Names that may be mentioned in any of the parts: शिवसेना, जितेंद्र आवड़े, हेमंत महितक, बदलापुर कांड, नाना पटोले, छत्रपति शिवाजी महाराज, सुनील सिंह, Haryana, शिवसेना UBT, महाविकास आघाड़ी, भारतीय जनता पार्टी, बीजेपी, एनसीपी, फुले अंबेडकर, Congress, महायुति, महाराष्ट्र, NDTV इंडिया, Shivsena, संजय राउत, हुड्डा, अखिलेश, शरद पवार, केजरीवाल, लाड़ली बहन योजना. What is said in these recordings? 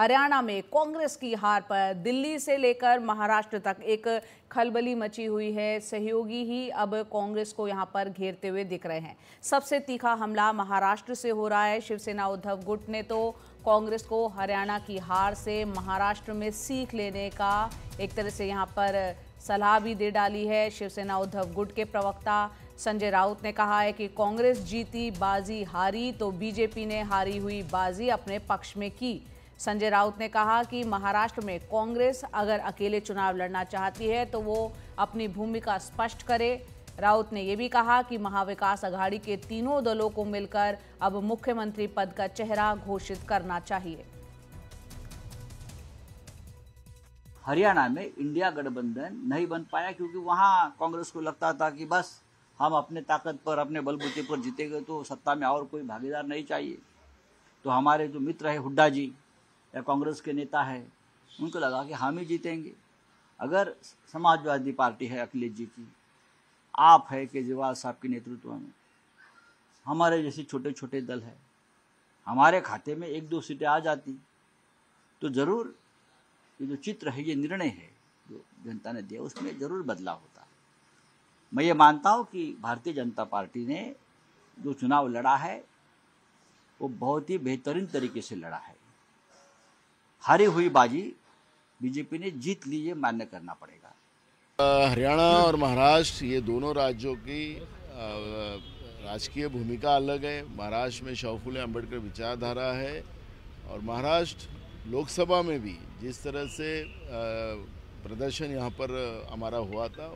हरियाणा में कांग्रेस की हार पर दिल्ली से लेकर महाराष्ट्र तक एक खलबली मची हुई है। सहयोगी ही अब कांग्रेस को यहां पर घेरते हुए दिख रहे हैं। सबसे तीखा हमला महाराष्ट्र से हो रहा है। शिवसेना उद्धव गुट ने तो कांग्रेस को हरियाणा की हार से महाराष्ट्र में सीख लेने का एक तरह से यहां पर सलाह भी दे डाली है। शिवसेना उद्धव गुट के प्रवक्ता संजय राउत ने कहा है कि कांग्रेस जीती बाजी हारी तो बीजेपी ने हारी हुई बाजी अपने पक्ष में की। संजय राउत ने कहा कि महाराष्ट्र में कांग्रेस अगर अकेले चुनाव लड़ना चाहती है तो वो अपनी भूमिका स्पष्ट करे। राउत ने यह भी कहा कि महाविकास आघाड़ी के तीनों दलों को मिलकर अब मुख्यमंत्री पद का चेहरा घोषित करना चाहिए। हरियाणा में इंडिया गठबंधन नहीं बन पाया क्योंकि वहां कांग्रेस को लगता था कि बस हम अपने ताकत पर अपने बलबूते पर जीतेंगे तो सत्ता में और कोई भागीदार नहीं चाहिए। तो हमारे जो मित्र है हुड्डा जी या कांग्रेस के नेता है उनको लगा कि हम ही जीतेंगे। अगर समाजवादी पार्टी है अखिलेश जी की, आप है केजरीवाल साहब के नेतृत्व में, हमारे जैसे छोटे छोटे दल है, हमारे खाते में एक दो सीटें आ जाती तो ज़रूर ये जो चित्र है, ये निर्णय है जो जनता ने दिया, उसमें ज़रूर बदलाव होता है। मैं ये मानता हूँ कि भारतीय जनता पार्टी ने जो चुनाव लड़ा है वो बहुत ही बेहतरीन तरीके से लड़ा है। हारी हुई बाजी बीजेपी ने जीत ली, ये मान्य करना पड़ेगा। हरियाणा और महाराष्ट्र ये दोनों राज्यों की राजकीय भूमिका अलग है। महाराष्ट्र में फुले अंबेडकर विचारधारा है और महाराष्ट्र लोकसभा में भी जिस तरह से प्रदर्शन यहाँ पर हमारा हुआ था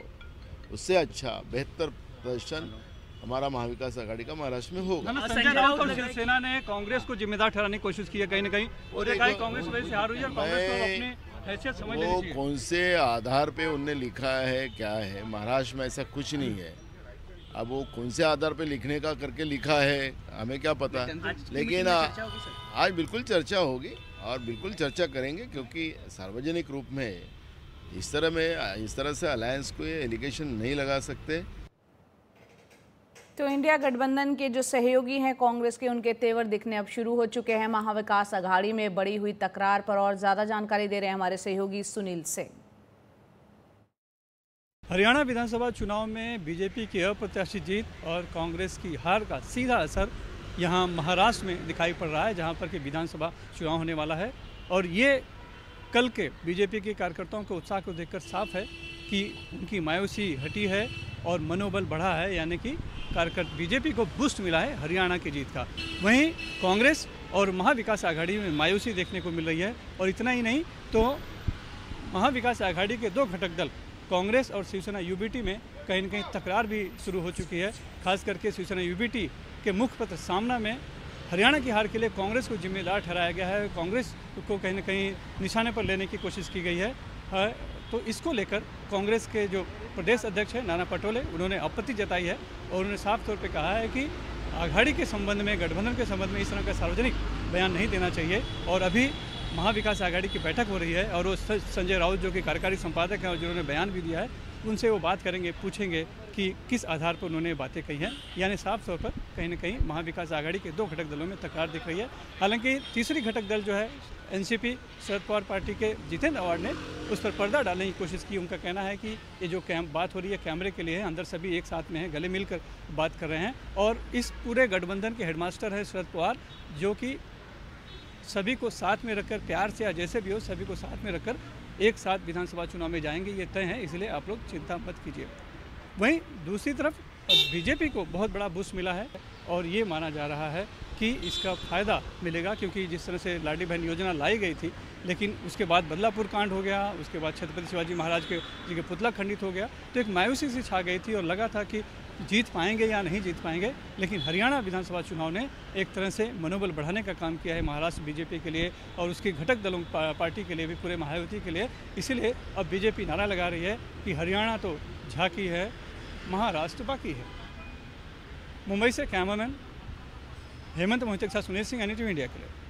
उससे अच्छा बेहतर प्रदर्शन हमारा महाविकास आघाड़ी का महाराष्ट्र में होगा। संजय राउत और शिवसेना ने कांग्रेस को जिम्मेदार ठहराने की कोशिश की है कहीं ना कहीं, और कांग्रेस वजह से हार हुई है। कांग्रेस को अपने वो कौन से आधार पे उनने लिखा है क्या है, महाराष्ट्र में ऐसा कुछ नहीं है। अब वो कौन से आधार पे लिखने का करके लिखा है हमें क्या पता, लेकिन आज बिल्कुल चर्चा होगी और बिल्कुल चर्चा करेंगे क्योंकि सार्वजनिक रूप में इस तरह से अलायंस को ये एलिगेशन नहीं लगा सकते। तो इंडिया गठबंधन के जो सहयोगी हैं कांग्रेस के, उनके तेवर दिखने अब शुरू हो चुके हैं। महाविकास आघाड़ी में बड़ी हुई तकरार पर और ज़्यादा जानकारी दे रहे हैं हमारे सहयोगी सुनील सिंह। हरियाणा विधानसभा चुनाव में बीजेपी की अप्रत्याशित जीत और कांग्रेस की हार का सीधा असर यहाँ महाराष्ट्र में दिखाई पड़ रहा है, जहाँ पर कि विधानसभा चुनाव होने वाला है। और ये कल के बीजेपी के कार्यकर्ताओं के उत्साह को देखकर साफ है कि उनकी मायूसी हटी है और मनोबल बढ़ा है, यानी कि कार्यकर्ता बीजेपी को बूस्ट मिला है हरियाणा की जीत का। वहीं कांग्रेस और महाविकास आघाड़ी में मायूसी देखने को मिल रही है। और इतना ही नहीं तो महाविकास आघाड़ी के दो घटक दल कांग्रेस और शिवसेना यूबीटी में कहीं न कहीं तकरार भी शुरू हो चुकी है। खास करके शिवसेना यूबीटी के मुखपत्र सामना में हरियाणा की हार के लिए कांग्रेस को जिम्मेदार ठहराया गया है, कांग्रेस को कहीं न कहीं निशाने पर लेने की कोशिश की गई है। तो इसको लेकर कांग्रेस के जो प्रदेश अध्यक्ष हैं नाना पटोले, उन्होंने आपत्ति जताई है और उन्होंने साफ तौर पे कहा है कि आघाड़ी के संबंध में, गठबंधन के संबंध में इस तरह का सार्वजनिक बयान नहीं देना चाहिए। और अभी महाविकास आघाड़ी की बैठक हो रही है और वो संजय राउत जो कि कार्यकारी संपादक हैं और जिन्होंने बयान भी दिया है, उनसे वो बात करेंगे, पूछेंगे कि किस आधार पर उन्होंने बातें कही हैं। यानी साफ तौर पर कहीं ना कहीं महाविकास आघाड़ी के दो घटक दलों में तकरार दिख रही है। हालांकि तीसरी घटक दल जो है एनसीपी, शरद पवार पार्टी के जितेंद्र आवड़े ने उस पर पर्दा डालने की कोशिश की। उनका कहना है कि ये जो बात हो रही है कैमरे के लिए है, अंदर सभी एक साथ में हैं, गले मिलकर बात कर रहे हैं। और इस पूरे गठबंधन के हेडमास्टर है शरद पवार, जो कि सभी को साथ में रखकर, प्यार से या जैसे भी हो, सभी को साथ में रखकर एक साथ विधानसभा चुनाव में जाएंगे, ये तय है। इसलिए आप लोग चिंता मत कीजिए। वहीं दूसरी तरफ बीजेपी को बहुत बड़ा बूस्ट मिला है और ये माना जा रहा है कि इसका फ़ायदा मिलेगा, क्योंकि जिस तरह से लाड़ली बहन योजना लाई गई थी, लेकिन उसके बाद बदलापुर कांड हो गया, उसके बाद छत्रपति शिवाजी महाराज के जी के पुतला खंडित हो गया, तो एक मायूसी सी छा गई थी और लगा था कि जीत पाएंगे या नहीं जीत पाएंगे। लेकिन हरियाणा विधानसभा चुनाव ने एक तरह से मनोबल बढ़ाने का काम किया है महाराष्ट्र बीजेपी के लिए और उसके घटक दलों पार्टी के लिए भी, पूरे महायुति के लिए। इसीलिए अब बीजेपी नारा लगा रही है कि हरियाणा तो झांकी है, महाराष्ट्र बाकी है। मुंबई से cameraman हेमंत महितक, सुनील सिंह, NDTV इंडिया के लिए।